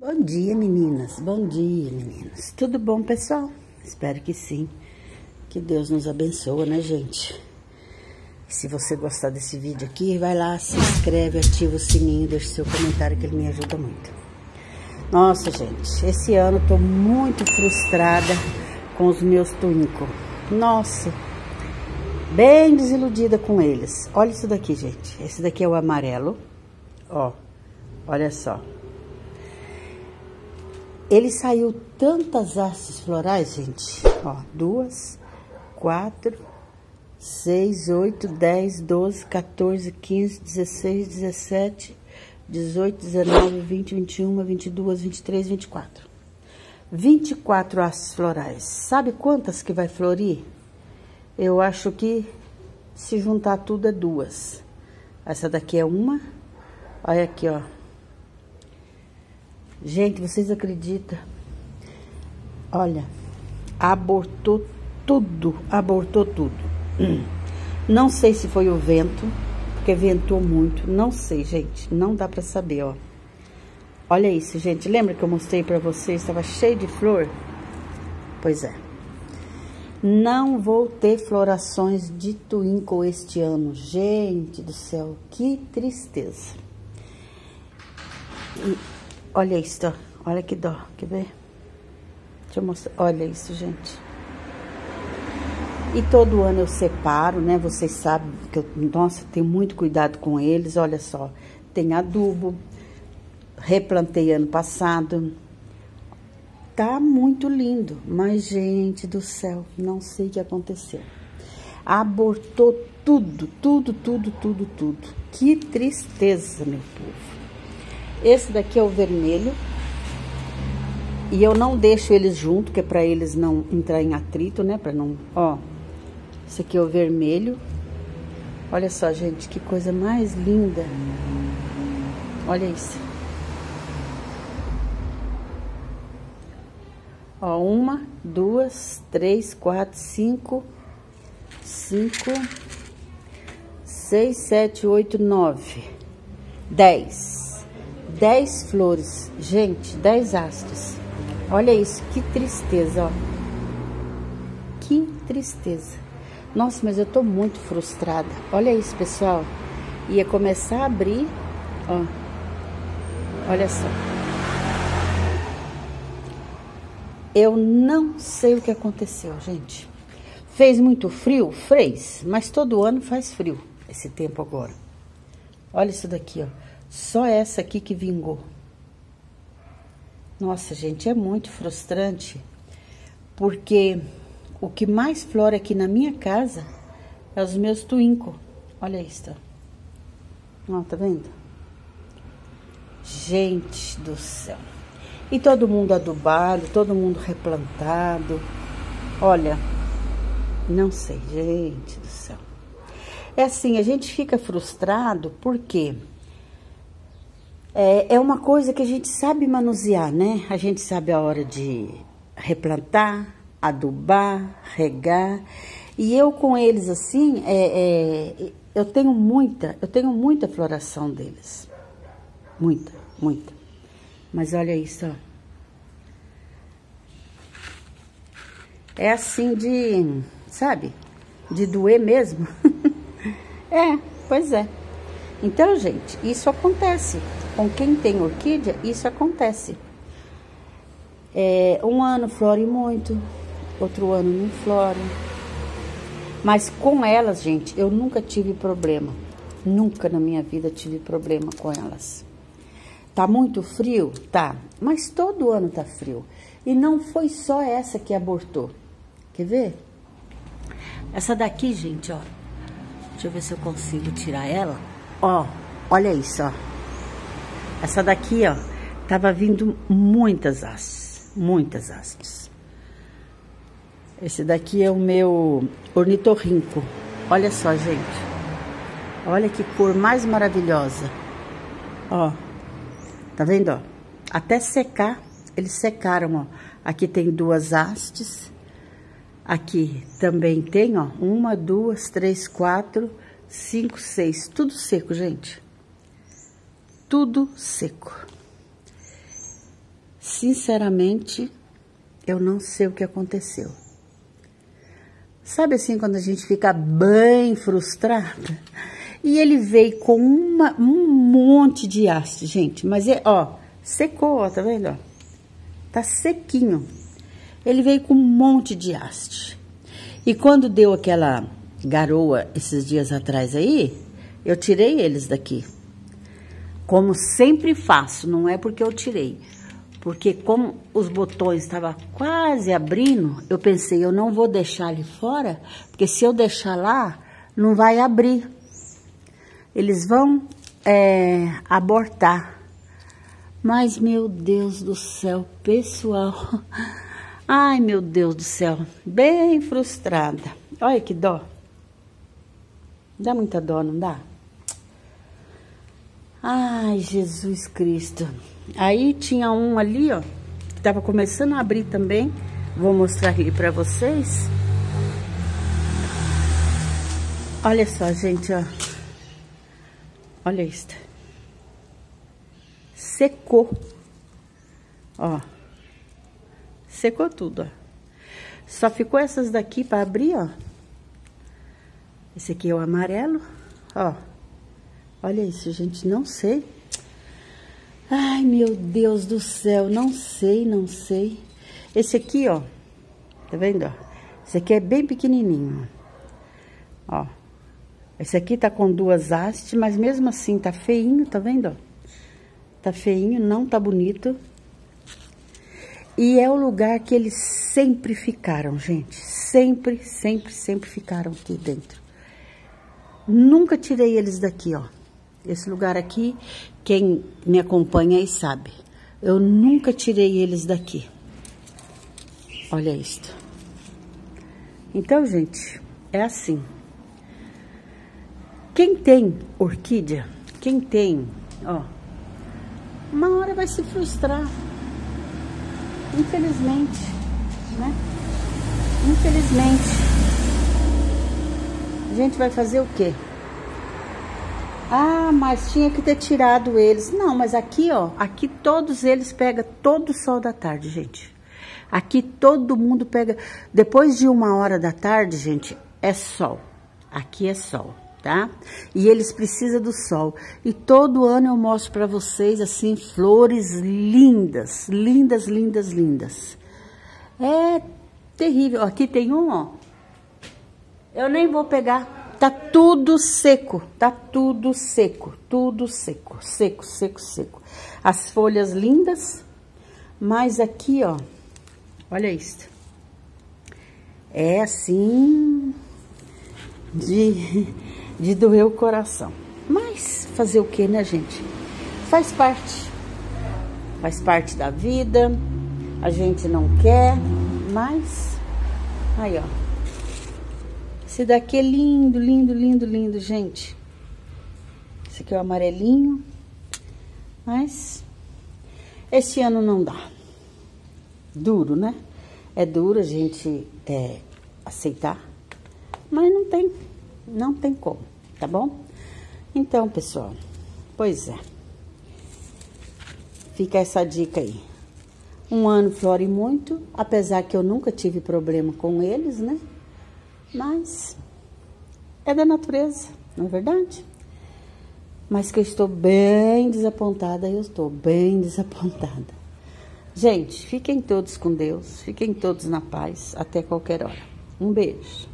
Bom dia, meninas. Bom dia, meninas. Tudo bom, pessoal? Espero que sim. Que Deus nos abençoe, né, gente? Se você gostar desse vídeo aqui, vai lá, se inscreve, ativa o sininho, deixa seu comentário que ele me ajuda muito. Nossa, gente, esse ano eu tô muito frustrada com os meus tuíncos. Nossa, bem desiludida com eles. Olha isso daqui, gente. Esse daqui é o amarelo. Ó, olha só. Ele saiu tantas hastes florais, gente, ó, 2, 4, 6, 8, 10, 12, 14, 15, 16, 17, 18, 19, 20, 21, 22, 23, 24. 24 hastes florais. Sabe quantas que vai florir? Eu acho que se juntar tudo é 2. Essa daqui é uma. Olha aqui, ó. Gente, vocês acreditam? Olha, abortou tudo, abortou tudo. Não sei se foi o vento, porque ventou muito, não sei, gente, não dá pra saber, ó. Olha isso, gente, lembra que eu mostrei pra vocês, estava cheio de flor? Pois é. Não vou ter florações de tuínco este ano, gente do céu, que tristeza. E... olha isso, ó. Olha que dó, quer ver? Deixa eu mostrar, olha isso, gente. E todo ano eu separo, né? Vocês sabem que eu, nossa, tenho muito cuidado com eles, olha só. Tem adubo, replantei ano passado. Tá muito lindo, mas, gente do céu, não sei o que aconteceu. Abortou tudo, tudo, tudo, tudo, tudo. Que tristeza, meu povo. Esse daqui é o vermelho, e eu não deixo eles junto, que é pra eles não entrar em atrito, né, pra não, ó, esse aqui é o vermelho, olha só, gente, que coisa mais linda, olha isso, ó, 1, 2, 3, 4, 5, 6, 7, 8, 9, 10. 10 flores, gente, 10 hastes. Olha isso, que tristeza, ó. Que tristeza. Nossa, mas eu tô muito frustrada. Olha isso, pessoal. Ia começar a abrir, ó. Olha só. Eu não sei o que aconteceu, gente. Fez muito frio? Fez, mas todo ano faz frio esse tempo agora. Olha isso daqui, ó. Só essa aqui que vingou. Nossa, gente, é muito frustrante, porque o que mais flora aqui na minha casa é os meus tuínco. Olha isso, ó, tá vendo? Gente do céu. E todo mundo adubado, todo mundo replantado. Olha, não sei, gente do céu. É assim, a gente fica frustrado porque... é uma coisa que a gente sabe manusear, né? A gente sabe a hora de replantar, adubar, regar. E eu com eles, assim, eu tenho muita floração deles. Muita, muita. Mas olha isso, ó. É assim de, sabe? De doer mesmo. É, pois é. Então, gente, isso acontece. Com quem tem orquídea, isso acontece. É, um ano flore muito, outro ano não flore. Mas com elas, gente, eu nunca tive problema. Nunca na minha vida tive problema com elas. Tá muito frio? Tá. Mas todo ano tá frio. E não foi só essa que abortou. Quer ver? Essa daqui, gente, ó. Deixa eu ver se eu consigo tirar ela. Ó, olha isso, ó. Essa daqui, ó, tava vindo muitas hastes, muitas hastes. Esse daqui é o meu ornitorrinco. Olha só, gente. Olha que cor mais maravilhosa. Ó, tá vendo, ó? Até secar, eles secaram, ó. Aqui tem 2 hastes. Aqui também tem, ó, 1, 2, 3, 4, 5, 6. Tudo seco, gente. Tudo seco. Sinceramente, eu não sei o que aconteceu. Sabe assim, quando a gente fica bem frustrada? E ele veio com um monte de haste, gente. Mas, ó, secou, ó, tá vendo? Ó, tá sequinho. Ele veio com um monte de haste. E quando deu aquela garoa esses dias atrás aí, eu tirei eles daqui. Como sempre faço, não é porque eu tirei. Porque como os botões estavam quase abrindo, eu pensei, eu não vou deixar ele fora, porque se eu deixar lá, não vai abrir. Eles vão abortar. Mas, meu Deus do céu, pessoal. Ai, meu Deus do céu. Bem frustrada. Olha que dó. Dá muita dó, não dá? Ai, Jesus Cristo. Aí tinha um ali, ó, que tava começando a abrir também. Vou mostrar aqui pra vocês. Olha só, gente, ó. Olha isso. Secou. Ó. Secou tudo, ó. Só ficou essas daqui pra abrir, ó. Esse aqui é o amarelo, ó. Olha isso, gente, não sei. Ai, meu Deus do céu, não sei, não sei. Esse aqui, ó, tá vendo, ó? Esse aqui é bem pequenininho, ó. Esse aqui tá com duas hastes, mas mesmo assim tá feinho, tá vendo, ó? Tá feinho, não tá bonito. E é o lugar que eles sempre ficaram, gente. Sempre, sempre, sempre ficaram aqui dentro. Nunca tirei eles daqui, ó. Esse lugar aqui, quem me acompanha aí sabe. Eu nunca tirei eles daqui. Olha isto. Então, gente, é assim. Quem tem orquídea, quem tem, ó, uma hora vai se frustrar. Infelizmente, né? Infelizmente. A gente vai fazer o quê? Ah, mas tinha que ter tirado eles. Não, mas aqui, ó, aqui todos eles pegam todo o sol da tarde, gente. Aqui todo mundo pega... Depois de 1h da tarde, gente, é sol. Aqui é sol, tá? E eles precisam do sol. E todo ano eu mostro pra vocês, assim, flores lindas. Lindas, lindas, lindas. É terrível. Aqui tem um, ó. Eu nem vou pegar... Tá tudo seco, tá tudo seco, seco, seco, seco. As folhas lindas, mas aqui, ó, olha isso. É assim de doer o coração. Mas fazer o que, né, gente? Faz parte da vida, a gente não quer, mas... Aí, ó. Esse daqui é lindo, lindo, lindo, lindo, gente. Esse aqui é o amarelinho. Mas esse ano não dá. Duro, né? É duro a gente aceitar. Mas não tem, não tem como, tá bom? Então, pessoal, pois é. Fica essa dica aí. Um ano flore muito, apesar que eu nunca tive problema com eles, né? Mas é da natureza, não é verdade? Mas que eu estou bem desapontada, eu estou bem desapontada. Gente, fiquem todos com Deus, fiquem todos na paz, até qualquer hora. Um beijo.